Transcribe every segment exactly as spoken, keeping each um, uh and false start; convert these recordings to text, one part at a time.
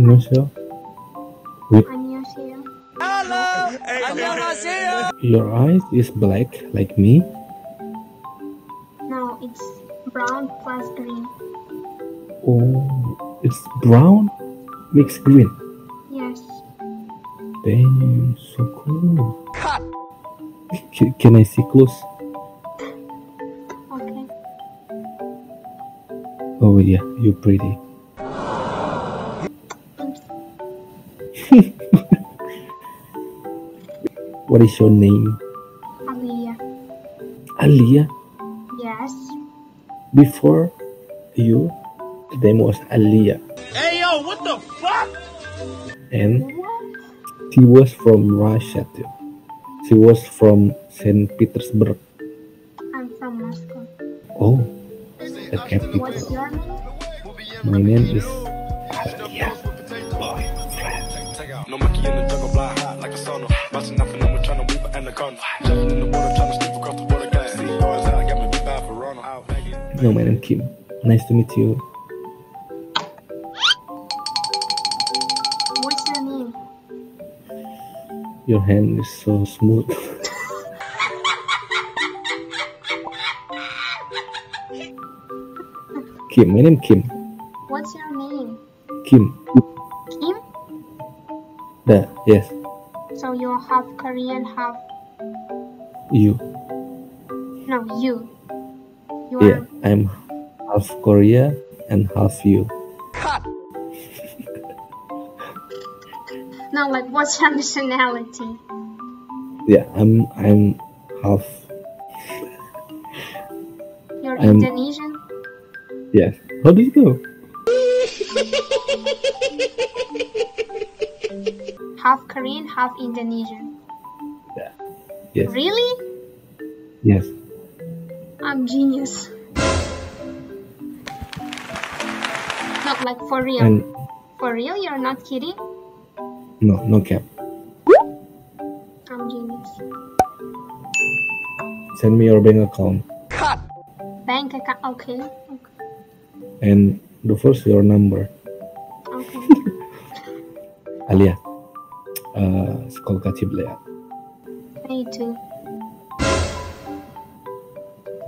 Indonesia with Hello. Your eyes is black like me? No, it's brown plus green. Oh, it's brown mixed green. Yes. Damn, so cool. Cut. C can I see close? Okay. Oh yeah, you're pretty. What is your name? Aliya. Aliya? Yes. Before you, the name was Aliya. Hey yo, what the fuck? And what? She was from Russia too. She was from Saint Petersburg. I'm from Moscow. Oh, the capital. What's your name? My name is Aliya. No monkey in the jungle, blind high like a sauna. Bouncing nothing, I'm trying to weep an anaconda. Jumping in the water, trying to sleep across the water. Guys, see yours out, got me beat by a piranha. No, my name is Kim. Nice to meet you. What's your name? Your hand is so smooth. Kim, my name is Kim. What's your name? Kim. Yeah, yes. So you're half Korean, half... You. No, you. you yeah, are... I'm half Korea and half you. Cut! No, like, what's your nationality? Yeah, I'm... I'm half... You're I'm... Indonesian? Yes. How do you go? Half Korean, half Indonesian. Yeah. Yes. Really? Yes. I'm genius. Not like for real. I'm... For real? You're not kidding? No, no cap. I'm genius. Send me your bank account. Cut. Bank account, okay. okay. And the first your number. Okay. Aliya. Uh, sekolka cibleat. Me too.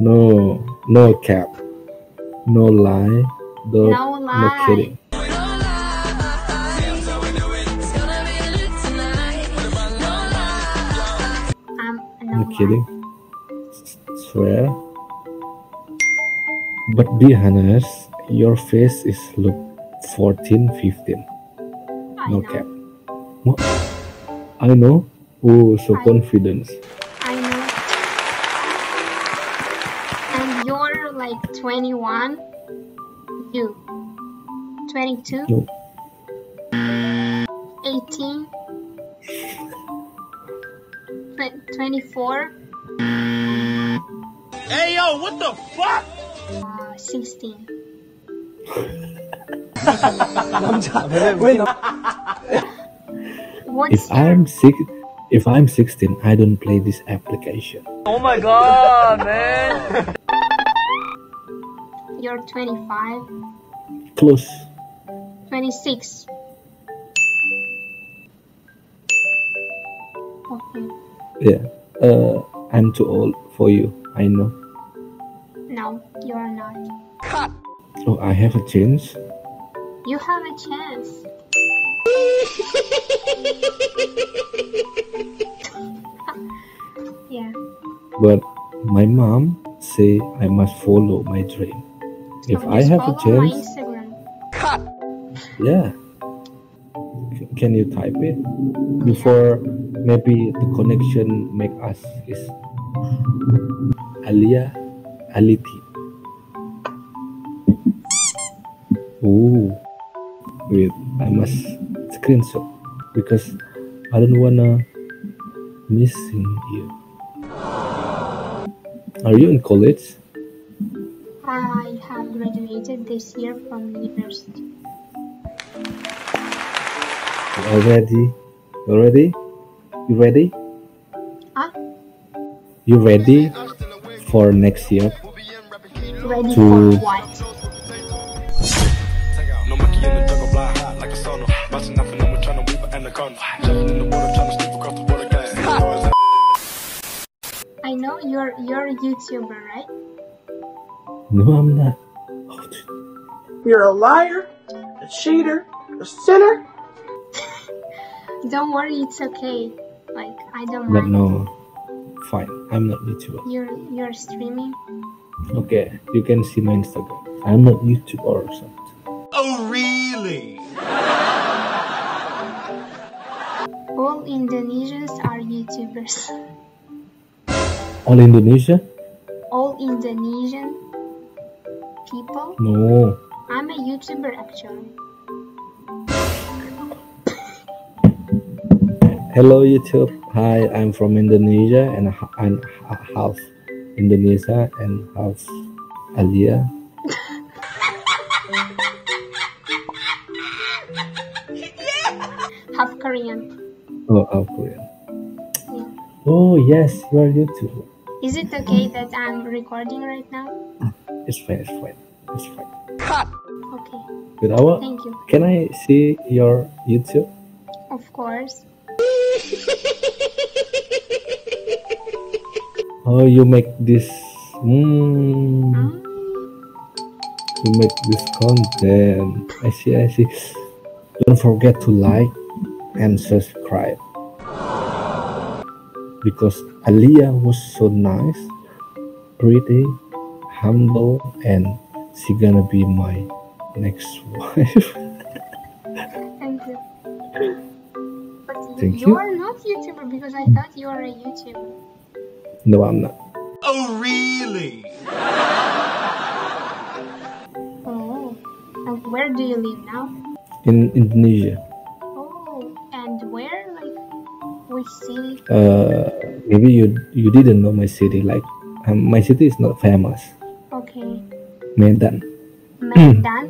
No, no cap, no lie, no, no, lie. No kidding. No lie. Um, no, no kidding. S swear. But be honest, your face is look fourteen, fifteen. No cap. What? I know. Oh, so I, confidence. I know. And you're like twenty-one. You. twenty-two. No. eighteen. twenty-four. Hey yo, what the fuck? Uh, sixteen. What's if I'm six, if I'm sixteen, I don't play this application. Oh my god, man! You're twenty-five. Close. twenty-six. Okay. Yeah. Uh, I'm too old for you. I know. No, you are not. Cut. Oh, I have a chance. You have a chance. Yeah. But my mom say I must follow my dream. So if I have a chance. Yeah. C can you type it before maybe the connection make us is Aliya Aliti. Ooh. Wait, I must screenshot because I don't wanna missing you. Are you in college? I have graduated this year from university. Already? Already? You ready? Huh? You ready for next year? Ready to... for what? No monkey in the jungle, blind high like a saw. corner. Bouncing off and I'm trying to move an anaconda. Jumping in the water, trying to sleep across the water glass. I know you're you're a YouTuber, right? No, I'm not. You're a liar, a cheater, a sinner. Don't worry, it's okay. Like I don't no, mind. No. Fine, I'm not YouTuber. You're you're streaming? Okay, you can see my Instagram. I'm not YouTuber or something. Oh really? All Indonesians are YouTubers. All Indonesia? All Indonesian people? No. I'm a YouTuber actually. Hello YouTube. Hi, I'm from Indonesia and I'm half Indonesia and half Aliya. Half Korean. Oh, half Korean. Yeah. Oh yes, you are YouTuber. Is it okay that I'm recording right now? It's fine, it's fine, it's fine. Okay. Good hour. Thank you. Can I see your YouTube? Of course. Oh, you make this mm, huh? You make this content. I see, I see. Don't forget to like and subscribe. Because Aliya was so nice, pretty, humble, and she gonna be my next wife. Thank you. Thank you. You are not YouTuber because I thought you are a YouTuber. No, I'm not. Oh, really? Oh, and where do you live now? In Indonesia. Oh, and where? Like, which city? Uh, maybe you you didn't know my city. Like, um, my city is not famous. Okay. Medan. Medan.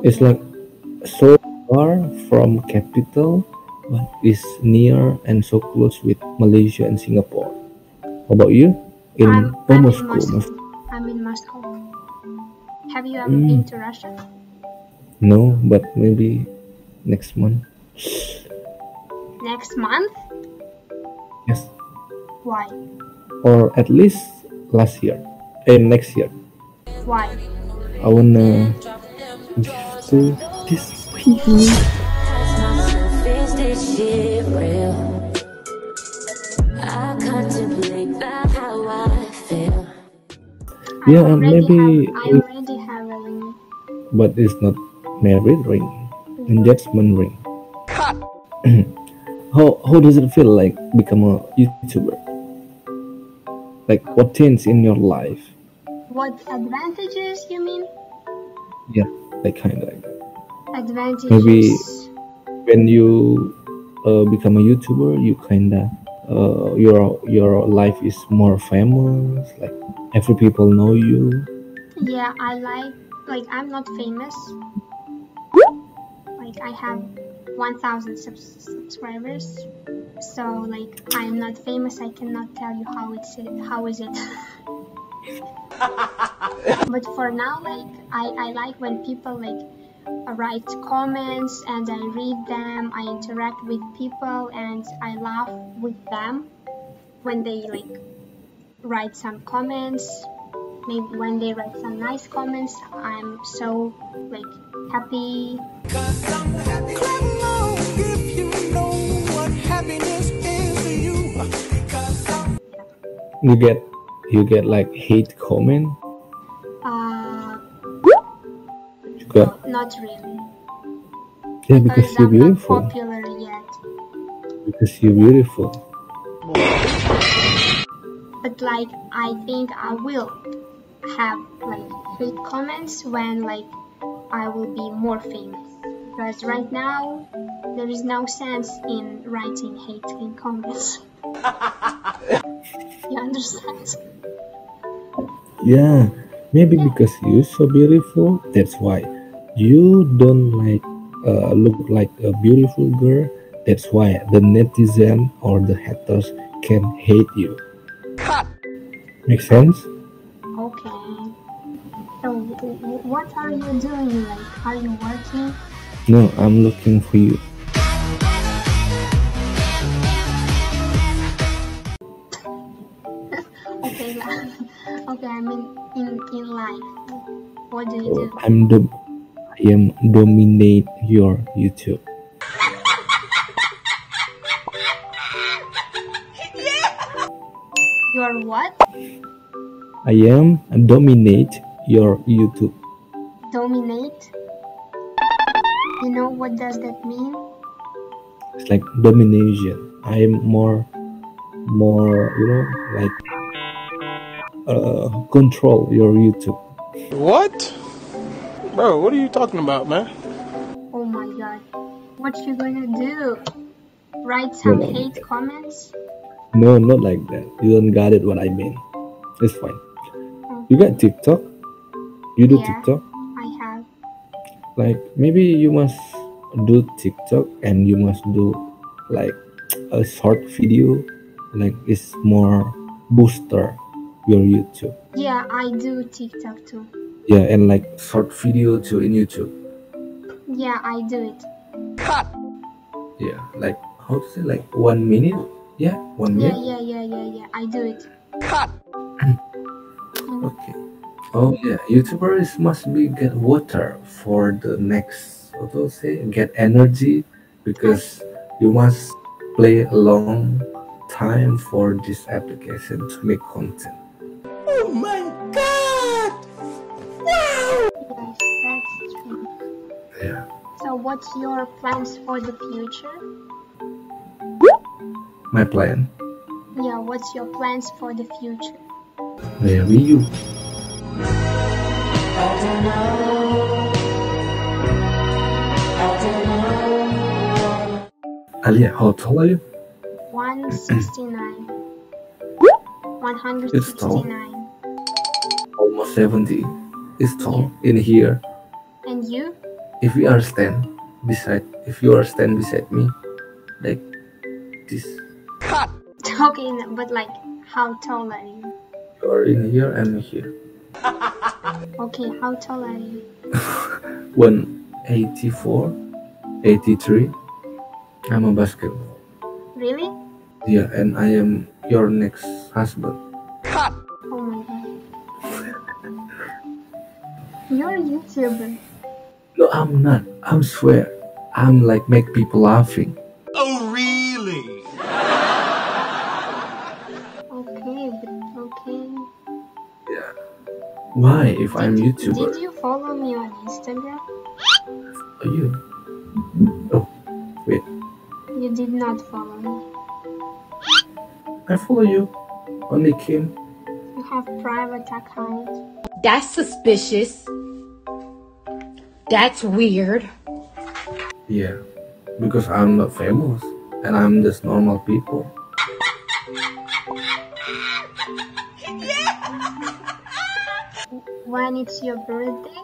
Okay. It's like so far from capital, but is near and so close with Malaysia and Singapore. How about you? In I'm, oh, I'm Moscow. In Moscow. I'm in Moscow. Have you ever mm. been to Russia? No, but maybe next month. Next month? Yes. Why? Or at least last year and eh, next year. Why? I wanna give to this people. Shit real. I contemplate that how I feel. Yeah, I maybe. Have, I already have a ring. But it's not married ring, yeah. Engagement ring. how how does it feel like become a YouTuber? Like what changed in your life? What advantages you mean? Yeah, like kind of like that. Advantages. Maybe when you uh, become a YouTuber, you kinda uh, your your life is more famous. Like every people know you. Yeah, I like like I'm not famous. Like I have one thousand subscribers, so like I'm not famous. I cannot tell you how it's it, how is it. But for now, like I I like when people like. I write comments and I read them, I interact with people and I laugh with them when they like write some comments. Maybe when they write some nice comments, I'm so like happy. Cause I'm happy right now, if you know what happiness is to you. Cause I'm you get you get like hate comment? No, not really. Yeah, because, because you're I'm beautiful. Not popular yet. Because you're beautiful. But like, I think I will have like hate comments when like I will be more famous. Because right now there is no sense in writing hate in comments. You understand? Yeah, maybe yeah. Because you're so beautiful. That's why. You don't like uh, look like a beautiful girl. That's why the netizen or the haters can hate you. Make sense? Okay. So what are you doing? Like, are you working? No, I'm looking for you. Okay, okay. I mean, in in life, what do you oh, do? I'm the, I am dominate your YouTube. Your what? I am dominate your YouTube. Dominate? You know what does that mean? It's like domination. I'm more, more, you know, like uh, control your YouTube. What? Bro, what are you talking about, man? Oh my god. What you gonna do? Write some no, hate comments? No, not like that. You don't got it what I mean. It's fine. Okay. You got TikTok? You do yeah, TikTok? I have. Like, maybe you must do TikTok and you must do like a short video. Like, it's more booster your YouTube. Yeah, I do TikTok too. Yeah, and like short video too in YouTube. Yeah, I do it. Cut! Yeah, like, how to say, like one minute? Yeah, one minute? Yeah, yeah, yeah, yeah, yeah, I do it. Cut! Okay. Oh yeah, YouTubers must be get water for the next, what do I say, get energy, because you must play a long time for this application to make content. Oh my god! Wow! Yes, that's true. Yeah. So what's your plans for the future? My plan? Yeah, what's your plans for the future? Where are you? I don't know. I don't know. Aliya, how tall are you? one sixty-nine. one hundred sixty-nine. It's tall. Almost seventy. It's tall yeah. in here. And you? If we are stand beside, if you are stand beside me, like this. Cut. Okay, but like, how tall are you? You are in here and here. Okay, how tall are you? one eighty-four, eighty-three. I'm a basketball. Really? Yeah, and I am your next husband. Cut! Oh my god. You're a YouTuber. No, I'm not. I swear. I'm like make people laughing. Oh, really? Okay, but okay. Yeah. Why if did I'm YouTuber? Did you follow me on Instagram? Are you? Oh, wait. You did not follow me. I follow you. Only Kim. You have private account. That's suspicious. That's weird. Yeah, because I'm not famous and I'm just normal people. When it's your birthday?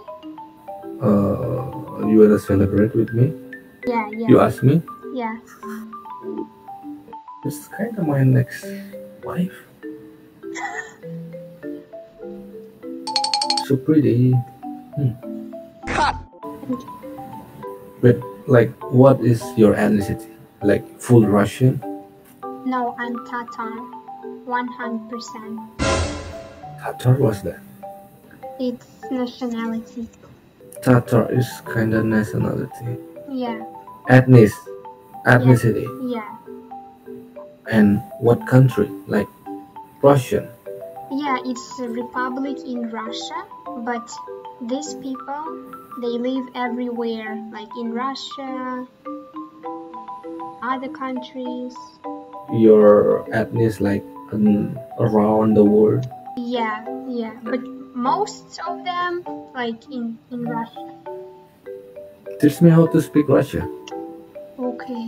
Uh, you wanna celebrate with me? Yeah, yeah. You ask me? Yeah. It's kind of my next wife. So pretty. Hmm. Cut. But like, what is your ethnicity? Like full Russian? No, I'm Tatar, one hundred percent. Tatar, what's that? It's nationality. Tatar is kind of nationality. Yeah. Ethnic. Ethnicity. Yeah. yeah. And what country? Like Russian. Yeah, it's a republic in Russia, but these people, they live everywhere, like in Russia, other countries. Your ethnic like um, around the world? Yeah, yeah, but most of them like in, in Russia. Teach me how to speak Russian. Okay.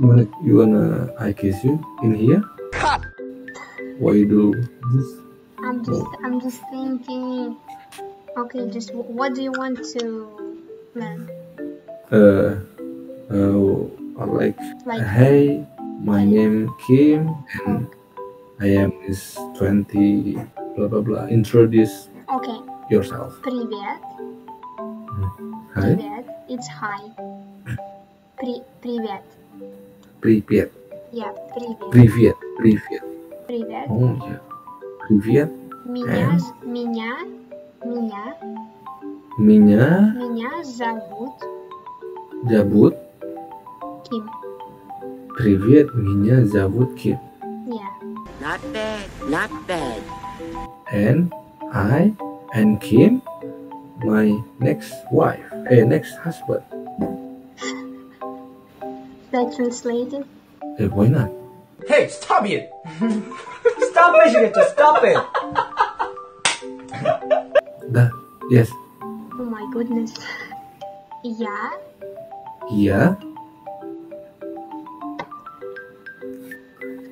You wanna, you wanna I kiss you in here? Cut. Why you do this? I'm just oh. I'm just thinking. Okay, just what do you want to learn? Uh, uh, like, like hey, My name Kim and I am is twenty blah blah blah. Introduce okay. yourself. Privet. Hi. Privet. It's hi. Pri Privet. Privet. Yeah, Privet. Privet. Privet. Privet. Oh yeah. Privet. Menya Menya Menya Menya Menya zovut. Zovut. Kim. Привет, меня зовут Kim. Yeah. Not bad, not bad. And I and Kim, my next wife, eh, next husband. That translated? Hey, why not? Hey, stop it! Stop it! Stop it! That, yes. Oh my goodness. Yeah. Yeah.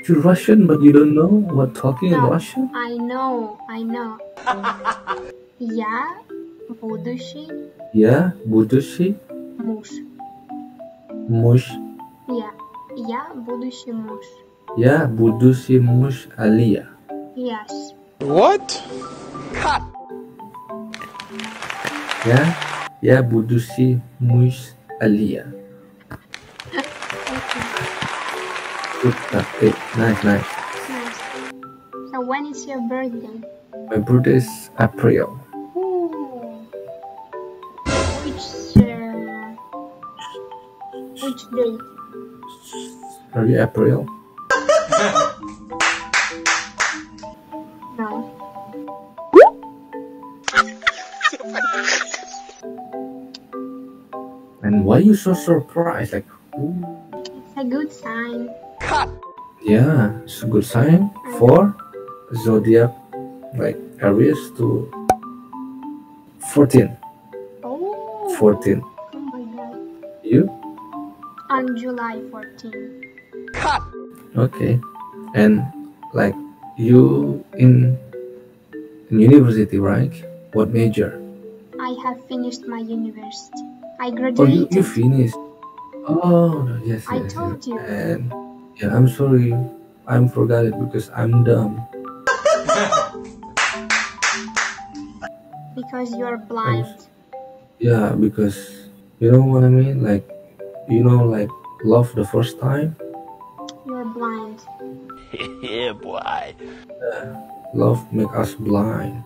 You're Russian, but you don't know what talking no, in Russian? I know, I know. Yeah, budushchiy. Yeah, budushchiy. Muzh. Muzh. Yeah, yeah, budushchiy muzh. Yeah, budushchiy muzh Aliya. Yes. What? Cut! Yeah, yeah, budushchiy muzh Aliya. Good, okay. Nice, nice. Nice. So when is your birthday? My birthday is April. Ooh. Which uh, which date? Early April. No. And why are you so surprised? Like, ooh. It's a good sign. Yeah, it's a good sign for zodiac like Aries to fourteen. Oh, fourteen. Oh my god. You? On July fourteenth. Okay. And like you in, in university, right? What major? I have finished my university. I graduated. Oh, you, you finished. Oh, yes. I yes, told yes. you. And yeah, I'm sorry, I'm forgot it because I'm dumb. Because you're blind. Yeah, because you know what I mean? Like, you know, like love the first time. You're blind. Yeah, boy. Yeah, love make us blind.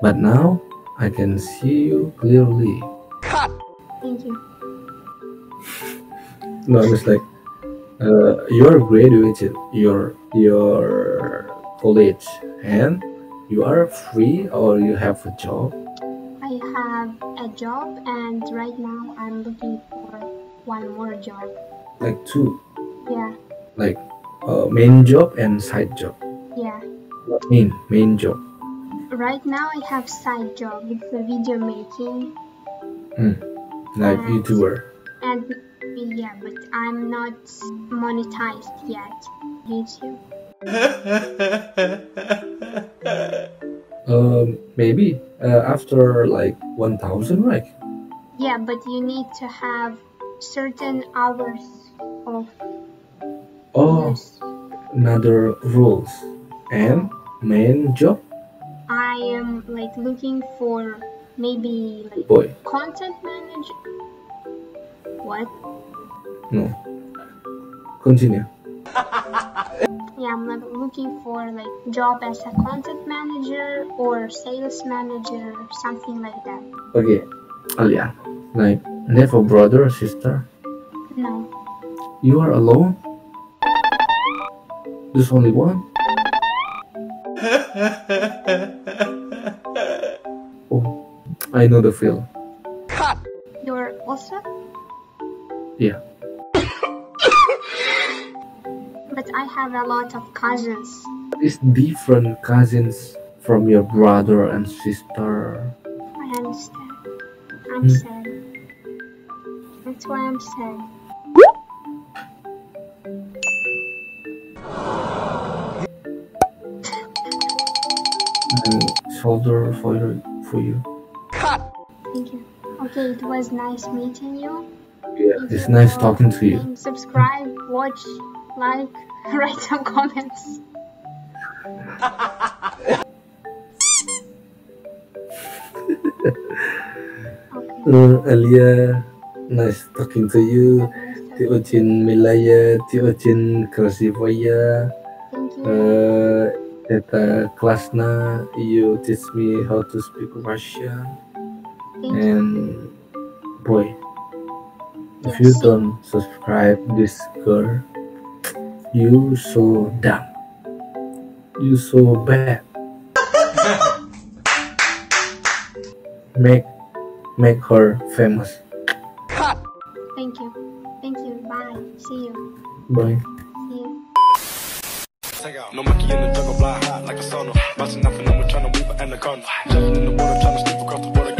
But now I can see you clearly. Thank you. No, it's like. Uh, you're graduated your your college and you are free or you have a job? I have a job and right now I'm looking for one more job. Like two? Yeah. Like uh, main job and side job? Yeah. What mean main job? Right now I have side job. It's a video making. Mm. Like and, YouTuber? And yeah, but I'm not monetized yet. YouTube. um, maybe uh, after like one thousand, right? Yeah, but you need to have certain hours of. Oh, use. Another rules and main job. I am like looking for maybe like Boy. content manager. What? No. Continue. Yeah, I'm like looking for like job as a content manager or sales manager, something like that. Okay, Aliya, like never brother or sister? No. You are alone? There's only one? Oh, I know the feel. You're also? Yeah. But I have a lot of cousins. It's different cousins from your brother and sister. I understand. I'm hmm. sad. That's why I'm sad. Shoulder for you, for you. Thank you. Okay, it was nice meeting you. Yeah, it's nice talking to you. Subscribe, watch like, write some comments. Okay. uh, Aliya, nice talking to you. Tiojin Melaya, Tiojin Krasivoya. Thank you. Uh, Teta Klasna, you teach me how to speak Russian. Thank and you. Boy, yes. If you don't subscribe this girl, you so dumb. You so bad. Make make her famous. Thank you. Thank you. Bye. See you. Bye. See you. No monkey in the jungle, blind hot like a sauna. Bouncing off a number, trying to weave an anaconda. Jumping in the water, trying to sleep across the water.